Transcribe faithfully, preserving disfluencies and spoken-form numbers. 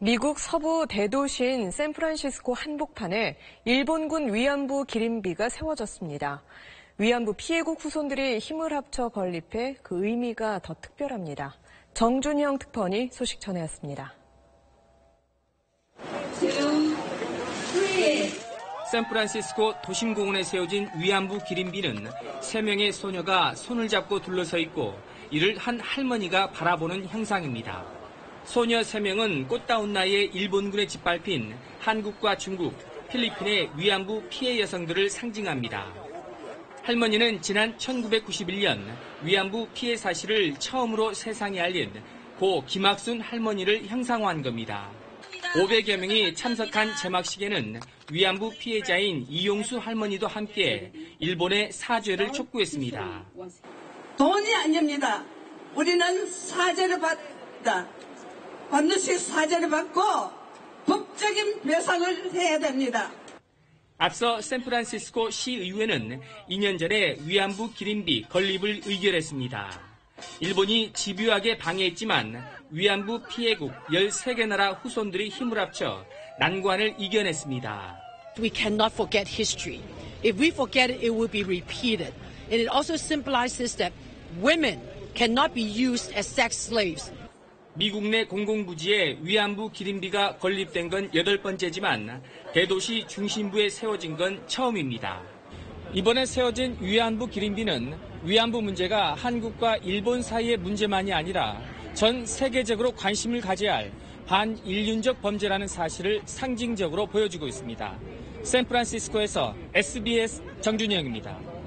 미국 서부 대도시인 샌프란시스코 한복판에 일본군 위안부 기린비가 세워졌습니다. 위안부 피해국 후손들이 힘을 합쳐 건립해 그 의미가 더 특별합니다. 정준형 특파원이 소식 전해왔습니다. 샌프란시스코 도심공원에 세워진 위안부 기린비는 세 명의 소녀가 손을 잡고 둘러서 있고 이를 한 할머니가 바라보는 형상입니다. 소녀 세 명은 꽃다운 나이에 일본군에 짓밟힌 한국과 중국, 필리핀의 위안부 피해 여성들을 상징합니다. 할머니는 지난 천구백구십일 년 위안부 피해 사실을 처음으로 세상에 알린 고 김학순 할머니를 형상화한 겁니다. 오백여 명이 참석한 제막식에는 위안부 피해자인 이용수 할머니도 함께 일본의 사죄를 촉구했습니다. 돈이 아닙니다. 우리는 사죄를 받다. 반드시 사죄를 받고 법적인 배상을 해야 됩니다. 앞서 샌프란시스코 시의회는 이 년 전에 위안부 기린비 건립을 의결했습니다. 일본이 집요하게 방해했지만 위안부 피해국 열세 개 나라 후손들이 힘을 합쳐 난관을 이겨냈습니다. We cannot forget history. If we forget it, it will be repeated. And it also symbolizes that women cannot be used as sex slaves. 미국 내 공공부지에 위안부 기린비가 건립된 건 여덟 번째지만 대도시 중심부에 세워진 건 처음입니다. 이번에 세워진 위안부 기린비는 위안부 문제가 한국과 일본 사이의 문제만이 아니라 전 세계적으로 관심을 가져야 할 반인륜적 범죄라는 사실을 상징적으로 보여주고 있습니다. 샌프란시스코에서 에스비에스 정준형입니다.